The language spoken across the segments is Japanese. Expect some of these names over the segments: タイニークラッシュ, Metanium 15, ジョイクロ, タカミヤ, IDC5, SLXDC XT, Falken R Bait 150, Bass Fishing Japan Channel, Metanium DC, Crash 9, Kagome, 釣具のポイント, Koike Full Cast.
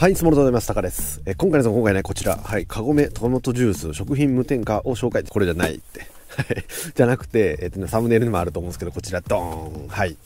はい、いつものとうございます。タカです。今回ね、こちら、はい、カゴメトマトジュース、食品無添加を紹介。これじゃないって。じゃなくて、サムネイルにもあると思うんですけど、こちら、ドーン。はい。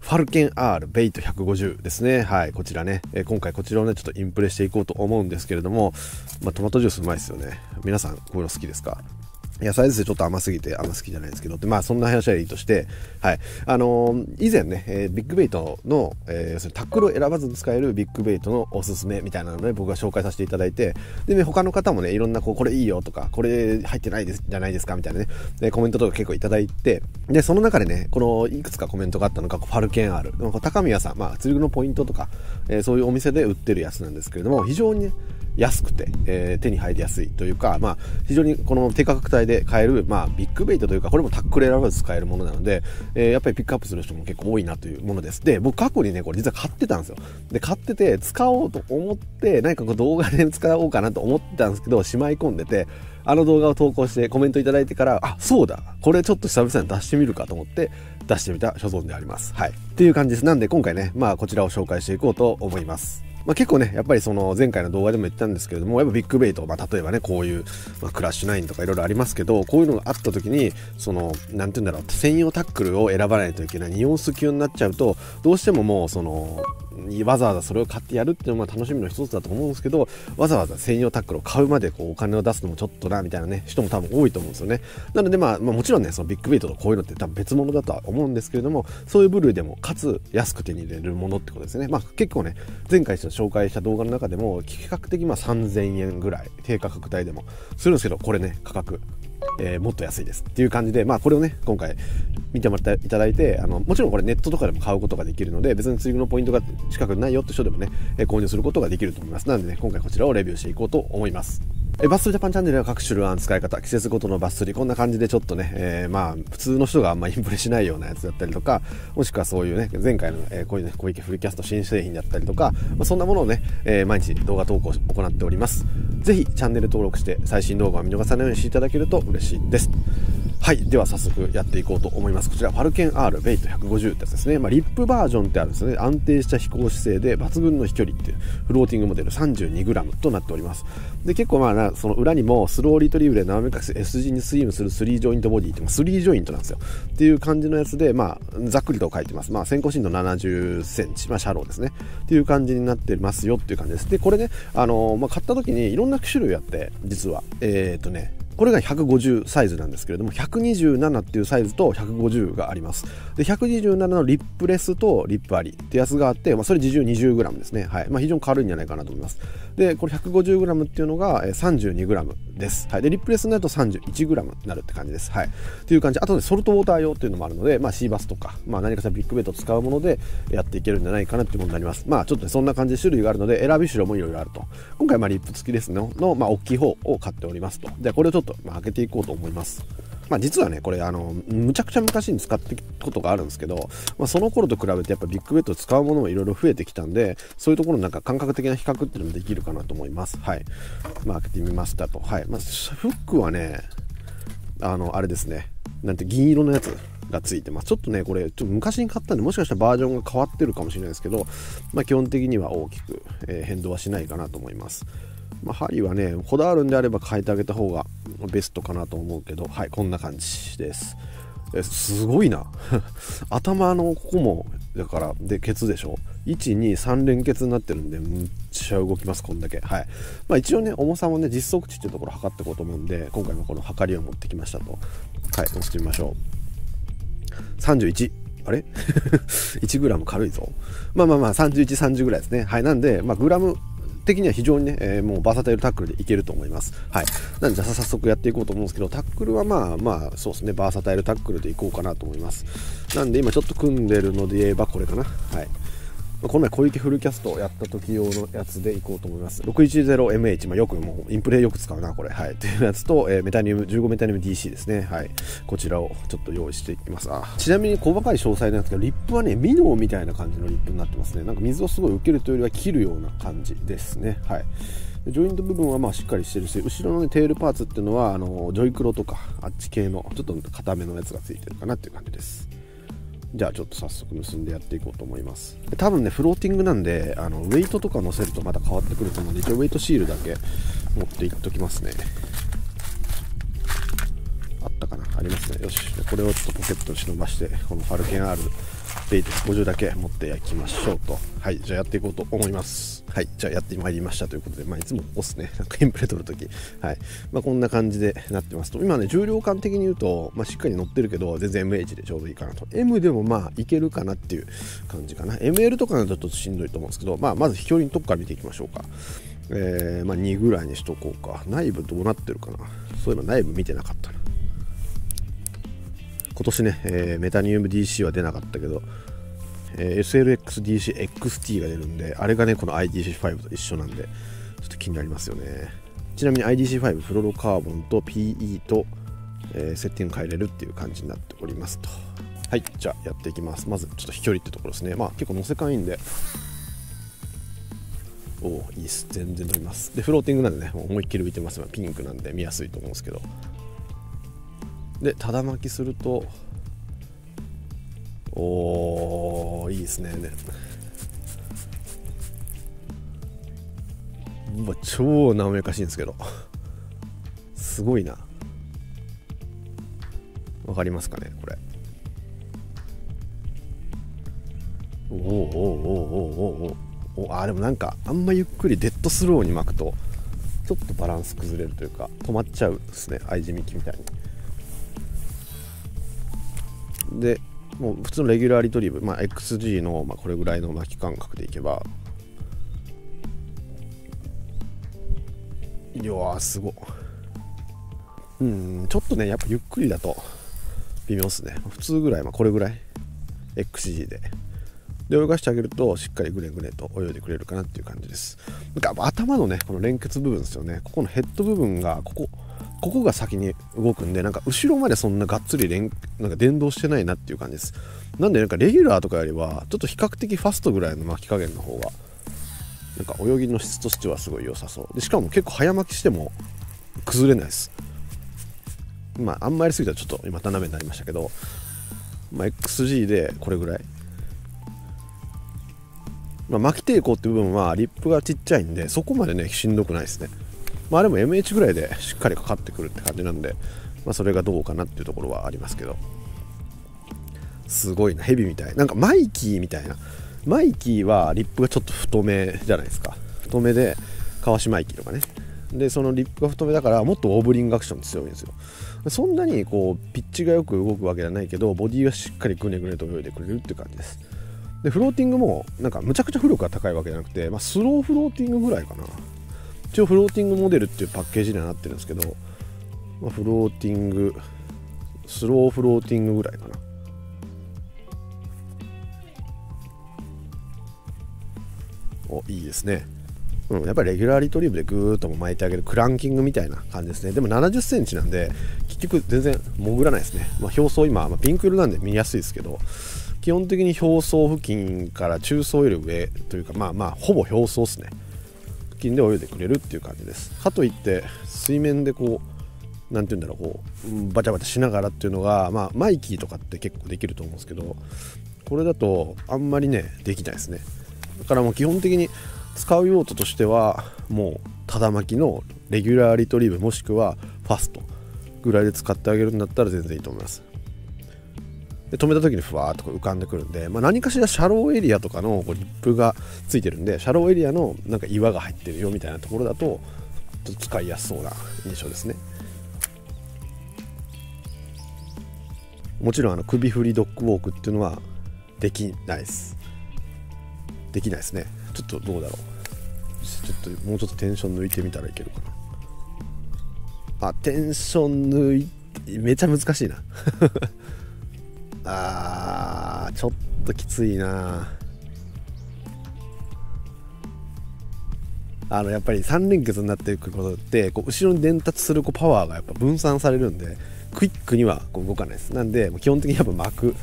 ファルケン R ベイト150ですね。はい、こちらね、今回こちらをね、ちょっとインプレしていこうと思うんですけれども、まあ、トマトジュースうまいですよね。皆さん、こういうの好きですか？野菜ですね、ちょっと甘すぎて、あんま好きじゃないですけど、まあそんな話はいいとして、はい。以前ね、ビッグベイトの、タックルを選ばずに使えるビッグベイトのおすすめみたいなのをね、僕が紹介させていただいて、でね、他の方もね、いろんなこれいいよとか、これ入ってないですじゃないですかみたいなね、コメントとか結構いただいて、で、その中でね、このいくつかコメントがあったのが、ファルケン R。高宮さん、まあ釣り具のポイントとか、そういうお店で売ってるやつなんですけれども、非常にね、安くて、手に入りやすいというか、まあ、非常にこの低価格帯で買える、まあ、ビッグベイトというか、これもタックル選ばず使えるものなので、やっぱりピックアップする人も結構多いなというものです。で、僕過去にね、これ実は買ってたんですよ。で、買ってて、使おうと思って、何かこう動画で使おうかなと思ってたんですけど、しまい込んでて、あの動画を投稿してコメントいただいてから、あ、そうだ、これちょっと久々に出してみるかと思って、出してみた所存であります。はい。っていう感じです。なんで今回ね、まあ、こちらを紹介していこうと思います。まあ結構ね、やっぱりその前回の動画でも言ったんですけれども、やっぱビッグベイト、まあ例えばね、こういう、まあ、クラッシュ9とかいろいろありますけど、こういうのがあった時に、その、なんて言うんだろう、専用タックルを選ばないといけない、ニオンス級になっちゃうと、どうしてももう、その、わざわざそれを買ってやるっていうのも楽しみの一つだと思うんですけど、わざわざ専用タックルを買うまでこうお金を出すのもちょっとなみたいなね人も多分多いと思うんですよね。なのでまあもちろんねそのビッグベイトとこういうのって多分別物だとは思うんですけれども、そういう部類でもかつ安く手に入れるものってことですね。まあ結構ね前回紹介した動画の中でも比較的まあ3000円ぐらい低価格帯でもするんですけど、これね価格もっと安いですっていう感じで、まあこれをね今回見てもらっていただいて、もちろんこれネットとかでも買うことができるので、別に釣り具のポイントが近くないよって人でもね購入することができると思います。なのでね今回こちらをレビューしていこうと思います。バス釣りジャパンチャンネルは各種ルアーの使い方、季節ごとのバス釣り、こんな感じでちょっとね、まあ普通の人があんまインプレしないようなやつだったりとか、もしくはそういうね前回の、こういうね小池フルキャスト新製品だったりとか、まあ、そんなものをね、毎日動画投稿を行っております。ぜひチャンネル登録して最新動画を見逃さないようにしていただけると嬉しいです。はい、では早速やっていこうと思います。こちらファルケン R ベイト150ってやつですね。まあ、リップバージョンってあるんですね。安定した飛行姿勢で抜群の飛距離っていうフローティングモデル 32g となっております。で結構まあその裏にもスローリトリーブで斜めかく S 字にスイームする3ジョイントボディって3ジョイントなんですよっていう感じのやつで、まあざっくりと書いてます。まあ先行深度 70cm、まあ、シャローですねっていう感じになってますよっていう感じです。でこれねまあ、買った時にいろんな種類あって、実はねこれが150サイズなんですけれども、127っていうサイズと150があります。で127のリップレスとリップありってやつがあって、まあ、それ自重 20g ですね。はい、まあ、非常に軽いんじゃないかなと思います。でこれ 150g っていうのが 32g です、はい、でリップレスになると 31g になるって感じです。はい、という感じ。あとねソルトウォーター用っていうのもあるので、まあ、シーバスとか、まあ、何かしらビッグベイトを使うものでやっていけるんじゃないかなっていうものになります。まあちょっとねそんな感じで種類があるので選びしろもいろいろあると。今回まあリップ付きですねの、まあ、大きい方を買っておりますと。でこれをちょっと開けていこうと思います。まあ、実はねこれむちゃくちゃ昔に使ってきたことがあるんですけど、まあ、その頃と比べてやっぱビッグベッドを使うものもいろいろ増えてきたんで、そういうところのなんか感覚的な比較っていうのもできるかなと思います。はい、まあ、開けてみましたと。はい、まあ、フックはねあれですね、なんて銀色のやつがついてます。ちょっとねこれちょっと昔に買ったんで、もしかしたらバージョンが変わってるかもしれないですけど、まあ、基本的には大きく変動はしないかなと思います。まあ、針はねこだわるんであれば変えてあげた方がベストかなと思うけど、はい、こんな感じです。すごいな頭のここもだからでケツでしょ、123連結になってるんでむっちゃ動きます。こんだけ。はい、まあ、一応ね重さもね実測値っていうところ測っていこうと思うんで、今回もこの測りを持ってきましたと。はい、押してみましょう。31、あれ1g 軽いぞ。まあまあまあ3130ぐらいですね。はい、なんでまあグラム的には非常にね、もうバーサタイルタックルでいけると思います。はい、なので早速やっていこうと思うんですけど、タックルはまあそうですね、バーサタイルタックルでいこうかなと思います。なんで今ちょっと組んでるので言えばこれかな。はい、この前小池フルキャストをやった時用のやつでいこうと思います。 610MH、まあ、よくもうインプレイよく使うなこれ。はい、というやつと、メタニウム15メタニウム DC ですね。はい、こちらをちょっと用意していきます。ちなみに細かい詳細なんですけど、リップはねミノーみたいな感じのリップになってますね。なんか水をすごい受けるというよりは切るような感じですね。はい、ジョイント部分はまあしっかりしてるし、後ろの、ね、テールパーツっていうのはジョイクロとかあっち系のちょっと硬めのやつがついてるかなっていう感じです。じゃあちょっと早速結んでやっていこうと思います。多分ねフローティングなんでウェイトとか乗せるとまた変わってくると思うんで、一応ウェイトシールだけ持っていっときますね。あったかな、ありますね。よし、これをちょっとポケットに忍ばして、このファルケン R ベイト50だけ持っていきましょうと。はい、じゃあやっていこうと思います。はい、じゃあやってまいりましたということで、いつも押すね、なんかインプレ取るとき、こんな感じでなってますと。今ね重量感的に言うと、しっかり乗ってるけど全然 MH でちょうどいいかなと。 M でもいけるかなっていう感じかな。 ML とかだとちょっとしんどいと思うんですけど、まず飛距離のとこから見ていきましょうか。2ぐらいにしとこうか。内部どうなってるかな。そういえば内部見てなかったな。今年ね、メタニウム DC は出なかったけど、SLXDC XT が出るんで、あれがねこの IDC5 と一緒なんでちょっと気になりますよね。ちなみに IDC5 フロロカーボンと PE と、セッティング変えれるっていう感じになっておりますと。はい、じゃあやっていきます。まずちょっと飛距離ってところですね。結構乗せ感いいんで、おおいいっす、全然乗ります。でフローティングなんでね、もう思いっきり浮いてます。ピンクなんで見やすいと思うんですけど、でただ巻きすると、おーいいですね。うわ超なめかしいんですけどすごいな。わかりますかねこれ。おーおーおーおーおーおー、あでもなんかあんまゆっくりデッドスローに巻くとちょっとバランス崩れるというか止まっちゃうですね、アイジミキみたいに。でもう普通のレギュラーリトリーブ、XG の、これぐらいの巻き感覚でいけば、いやーすごい。ちょっとねやっぱゆっくりだと微妙っすね。普通ぐらい、これぐらい XG で。で泳がしてあげるとしっかりグレグレと泳いでくれるかなっていう感じです。なんか頭のねこの連結部分ですよね。ここのヘッド部分がここが先に動くんで、なんか後ろまでそんながっつりなんか電動してないなっていう感じです。なんでなんかレギュラーとかよりはちょっと比較的ファストぐらいの巻き加減の方がなんか泳ぎの質としてはすごい良さそうで、しかも結構早巻きしても崩れないです。あんまりすぎたらちょっと今斜めになりましたけど、XG でこれぐらい、巻き抵抗って部分はリップがちっちゃいんでそこまでねしんどくないですね。あれも MH ぐらいでしっかりかかってくるって感じなんで、それがどうかなっていうところはありますけど、すごいな、ヘビみたい。なんかマイキーみたいな。マイキーはリップがちょっと太めじゃないですか。太めで川島マイキーとかね。でそのリップが太めだからもっとオーブリングアクション強いんですよ。そんなにこうピッチがよく動くわけじゃないけど、ボディがしっかりグネグネと泳いでくれるっていう感じです。でフローティングもなんかむちゃくちゃ浮力が高いわけじゃなくて、スローフローティングぐらいかな。一応フローティングモデルっていうパッケージにはなってるんですけど、フローティングスローフローティングぐらいかな。おいいですね。やっぱりレギュラーリトリーブでぐーっと巻いてあげるクランキングみたいな感じですね。でも70センチなんで結局全然潜らないですね。表層今、ピンク色なんで見やすいですけど、基本的に表層付近から中層より上というか、ほぼ表層ですねで泳いでくれるっていう感じです。かといって水面でこうなんていうんだろう、こうバチャバチャしながらっていうのが、マイキーとかって結構できると思うんですけど、これだとあんまりねできないですね。だからもう基本的に使う用途としてはもうただ巻きのレギュラーリトリーブもしくはファストぐらいで使ってあげるんだったら全然いいと思います。で止めた時にふわーっと浮かんでくるんで、何かしらシャローエリアとかのこうリップがついてるんで、シャローエリアのなんか岩が入ってるよみたいなところだとちょっと使いやすそうな印象ですね。もちろん首振りドッグウォークっていうのはできないです。できないですね。ちょっとどうだろう、もうちょっとテンション抜いてみたらいけるかな。テンション抜いてめちゃ難しいなちょっときついな。やっぱり3連結になっていくことってこう後ろに伝達するパワーがやっぱ分散されるんで、クイックにはこう動かないです。なんで基本的にやっぱ巻く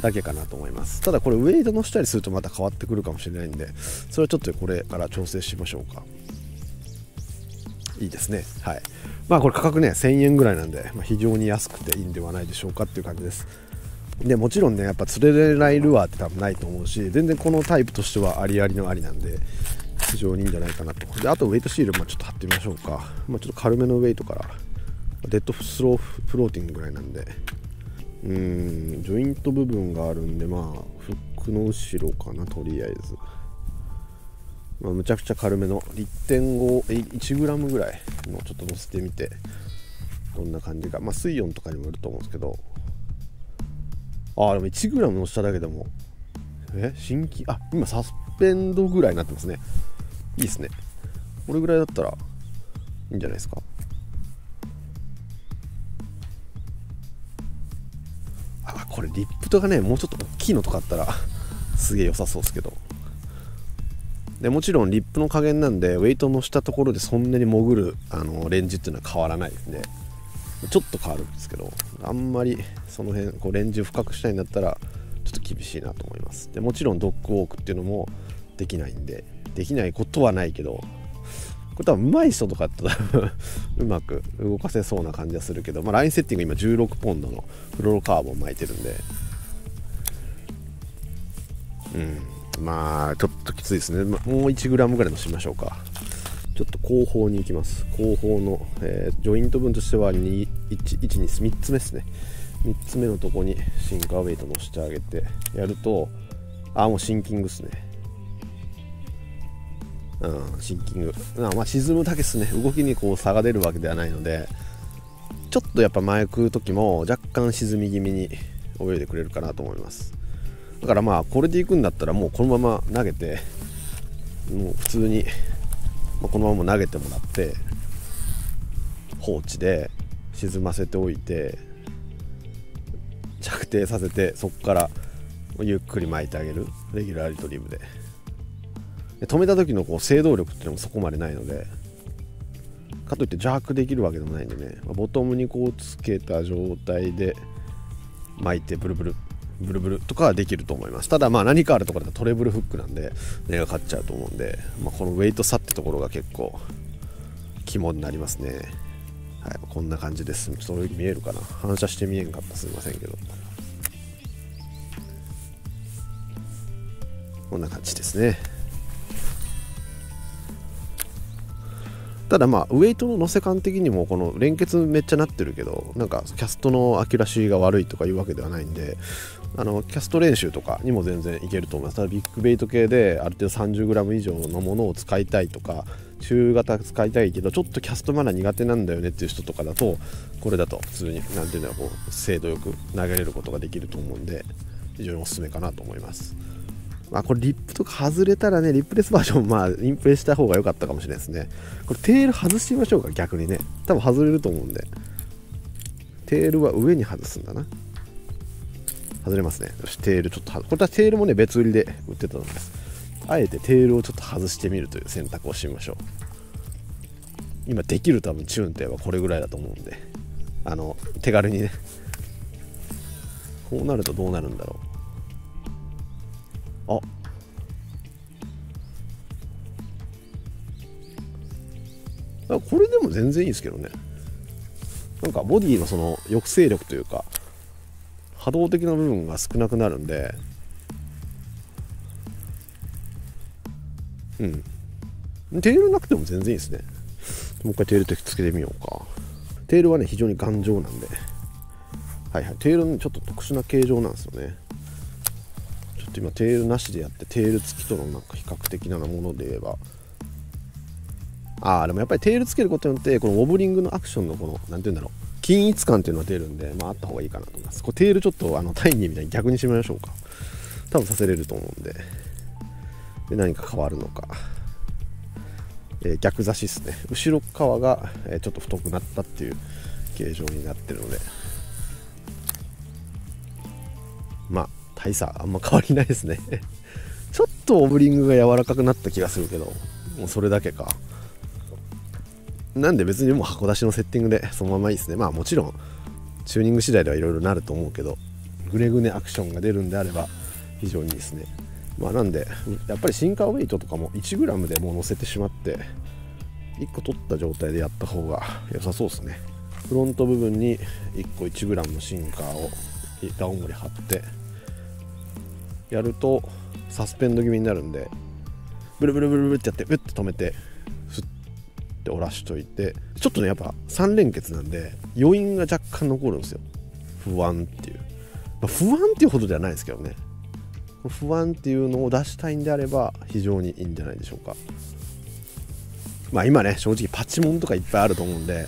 だけかなと思います。ただこれウェイトのしたりするとまた変わってくるかもしれないんで、それはちょっとこれから調整しましょうか。いいですね。はい、これ価格ね1000円ぐらいなんで、非常に安くていいんではないでしょうかっていう感じです。でもちろんねやっぱ釣れれないルアーって多分ないと思うし、全然このタイプとしてはありありのありなんで非常にいいんじゃないかなと。であとウェイトシールもちょっと貼ってみましょうか。まあ、ちょっと軽めのウェイトからデッドスローフローティングぐらいなんで、ジョイント部分があるんで、まあフックの後ろかなとりあえず。まあ、むちゃくちゃ軽めの 1.51g ぐらいのちょっと乗せてみてどんな感じか。まあ水温とかにもよると思うんですけど、ああでも 1g 乗せただけでも新規あ今サスペンドぐらいになってますね。いいですね、これぐらいだったらいいんじゃないですか。あこれリップとかね、もうちょっと大きいのとかあったらすげえ良さそうですけど。でもちろんリップの加減なんでウェイトのしたところでそんなに潜るレンジっていうのは変わらないですね。ちょっと変わるんですけど、あんまりその辺こうレンジを深くしたいんだったらちょっと厳しいなと思います。でもちろんドッグウォークっていうのもできないんで、できないことはないけど、これ多分うまい人とかってうまく動かせそうな感じはするけど、まあ、ラインセッティング今16ポンドのフロロカーボン巻いてるんで、まあちょっときついですね。もう 1g ぐらいのしましょうか。ちょっと後方に行きます。後方の、ジョイント分としては3つ目ですね。3つ目のとこにシンカーウェイト乗せてあげてやると、あもうシンキングですね。シンキングまあ沈むだけですね。動きにこう差が出るわけではないので、ちょっとやっぱ前食う時も若干沈み気味に泳いでくれるかなと思います。だからまあこれでいくんだったらもうこのまま投げて、もう普通にこのまま投げてもらって放置で沈ませておいて着底させて、そこからゆっくり巻いてあげる。レギュラーリトリーブで止めた時のこう制動力っていうのもそこまでないので、かといってジャークできるわけでもないんでね、ボトムにこうつけた状態で巻いてブルブルブルブルとかはできると思います。ただまあ何かあるところだとトレブルフックなんで値が勝っちゃうと思うんで、まあ、このウェイト差ってところが結構肝になりますね。はい、こんな感じです。それ見えるかな、反射して見えんかったすいませんけど、こんな感じですね。ただまあウェイトの乗せ感的にもこの連結めっちゃなってるけど、なんかキャストのアキュラシーが悪いとかいうわけではないんで、キャスト練習とかにも全然いけると思います。ただビッグベイト系である程度 30g 以上のものを使いたいとか、中型使いたいけどちょっとキャストまだ苦手なんだよねっていう人とかだと、これだと普通に何ていうのはこう精度よく投げれることができると思うんで非常におすすめかなと思います。まあこれリップとか外れたらね、リップレスバージョンまあインプレした方が良かったかもしれないですね。これテール外してみましょうか。逆にね多分外れると思うんで、テールは上に外すんだな。外れますね。そしてテールちょっとこれはテールもね別売りで売ってたのです。あえてテールをちょっと外してみるという選択をしてみましょう。今できる多分チューンテーはこれぐらいだと思うんで、手軽にね。こうなるとどうなるんだろう。あこれでも全然いいですけどね。なんかボディのその抑制力というか波動的な部分が少なくなるんで、テールなくても全然いいですね。もう一回テールとつけてみようか。テールはね非常に頑丈なんで、はいはい、テールのちょっと特殊な形状なんですよね。今テールなしでやってテール付きとのなんか比較的なもので言えば、でもやっぱりテールつけることによってこのウォブリングのアクションのこの何て言うんだろう、均一感っていうのが出るんで、まああった方がいいかなと思います。これテールちょっとタイニーみたいに逆にしてみましょうか。多分させれると思うんで、で何か変わるのか、逆差しですね。後ろ側が、ちょっと太くなったっていう形状になってるので、まあ大差あんま変わりないですねちょっとオブリングが柔らかくなった気がするけど、もうそれだけかなんで、別にもう箱出しのセッティングでそのままいいですね。まあもちろんチューニング次第ではいろいろなると思うけど、グレグネアクションが出るんであれば非常にいいですね。まあなんでやっぱりシンカーウェイトとかも 1g でもう乗せてしまって1個取った状態でやった方が良さそうですね。フロント部分に1個 1g のシンカーをひダウン盛り貼ってやるとサスペンド気味になるんで、ブルブルブルブルってやってウッと止めてフッて折らしといて、ちょっとねやっぱ3連結なんで余韻が若干残るんですよ。不安っていう、まあ、不安っていうほどではないですけどね、不安っていうのを出したいんであれば非常にいいんじゃないでしょうか。まあ今ね正直パチモンとかいっぱいあると思うんで、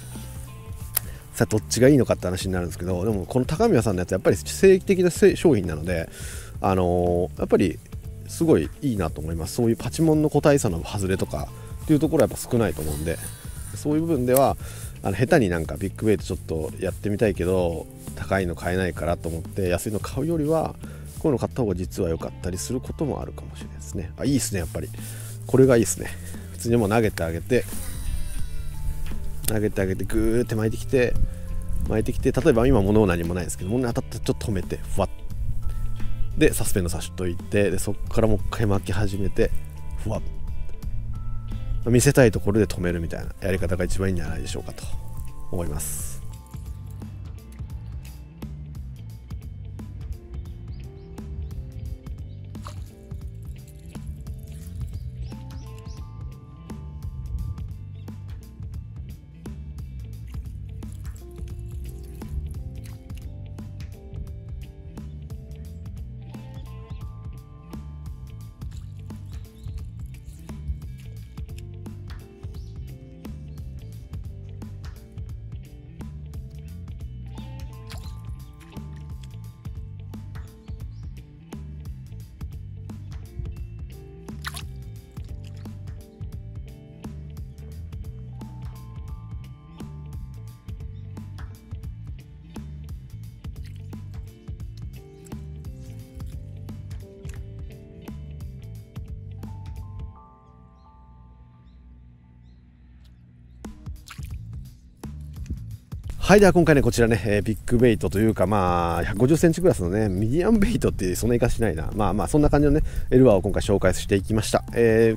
さあどっちがいいのかって話になるんですけど、でもこの高宮さんのやつやっぱり正規的な商品なので、やっぱりすごいいいなと思います。そういうパチモンの個体差の外れとかっていうところはやっぱ少ないと思うんで、そういう部分では下手になんかビッグウェイトちょっとやってみたいけど高いの買えないからと思って安いの買うよりはこういうの買った方が実は良かったりすることもあるかもしれないですね。あ、いいですね、やっぱりこれがいいですね。普通にもう投げてあげてグーって巻いてきて、例えば今物は何もないですけど、物に当たったらちょっと止めてふわっでサスペンドさしといて、でそこからもう一回巻き始めてふわっ見せたいところで止めるみたいなやり方が一番いいんじゃないでしょうかと思います。はい、では今回ねこちらね、ビッグベイトというかまあ150センチクラスのねミディアムベイトってそんなに活かしてないな、まあまあそんな感じのねエルアーを今回紹介していきました。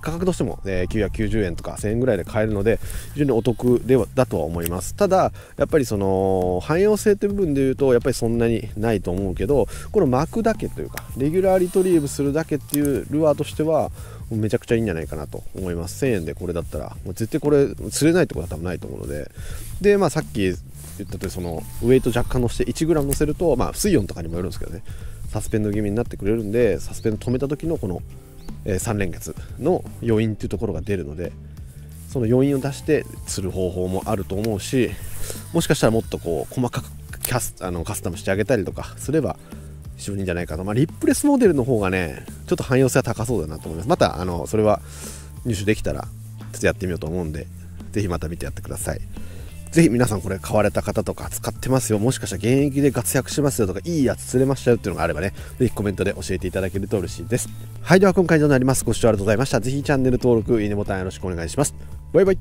価格としても、990円とか1000円ぐらいで買えるので非常にお得ではだとは思います。ただやっぱりその汎用性という部分でいうとやっぱりそんなにないと思うけど、この巻くだけというかレギュラーリトリーブするだけっていうルアーとしてはめちゃくちゃいいんじゃないかなと思います。1000円でこれだったらもう絶対これ釣れないところは多分ないと思うので、でまあさっき言ったとおりそのウエイト若干乗せて 1g 乗せると、まあ水温とかにもよるんですけどね、サスペンド気味になってくれるんで、サスペンド止めた時のこの3連結の余韻っていうところが出るので、その余韻を出して釣る方法もあると思うし、もしかしたらもっとこう細かくカスタムしてあげたりとかすれば非常にいいんじゃないかと。まあリップレスモデルの方がねちょっと汎用性は高そうだなと思います。またそれは入手できたらちょっとやってみようと思うんで、是非また見てやってください。ぜひ皆さんこれ買われた方とか使ってますよ、もしかしたら現役で活躍しますよとかいいやつ釣れましたよっていうのがあればね、ぜひコメントで教えていただけると嬉しいです。はい、では今回以上になります。ご視聴ありがとうございました。ぜひチャンネル登録いいねボタンよろしくお願いします。バイバイ。